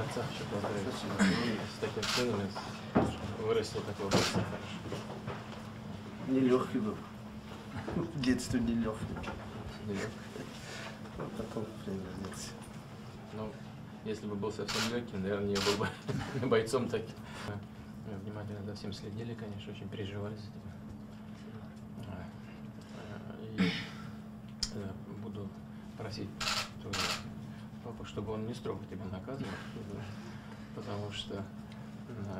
отца хочу поздравить. С таким сыном вырастил такого братца хорошо. Нелегкий был. В детстве нелегкий. А потом превратился. Ну, если бы был совсем легким, наверное, не был бы бойцом таким. Мы внимательно за всем следили, конечно, очень переживали за тебя. Буду просить папу, чтобы он не строго тебя наказывал, потому что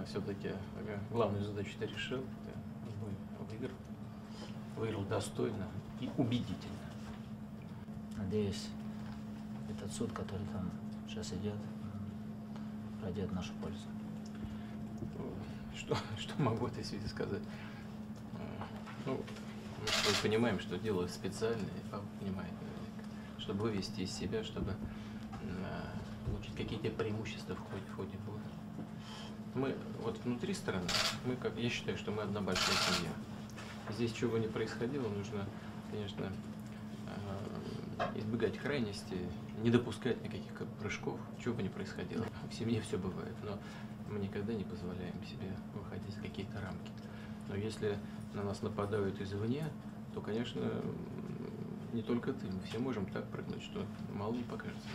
все-таки главную задачу ты решил, ты выиграл, достойно и убедительно. Надеюсь, этот суд, который там сейчас идет, пройдет в нашу пользу. Что могу в этой связи сказать? Ну, мы понимаем, что делают специально, и папа понимает, чтобы вывести из себя, чтобы получить какие-то преимущества в ходе года. Мы вот внутри страны, я считаю, что мы одна большая семья. Здесь чего не происходило, нужно, конечно, избегать крайностей, не допускать никаких прыжков, чего бы ни происходило. В семье все бывает, но мы никогда не позволяем себе выходить за какие-то рамки. Но если на нас нападают извне, то, конечно, не только ты. Мы все можем так прыгнуть, что мало не покажется.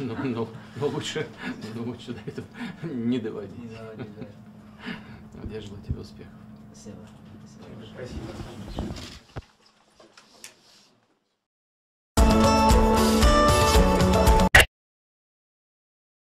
Но лучше до этого не доводить. Не доводить, да. Я желаю тебе успехов. Спасибо. Спасибо.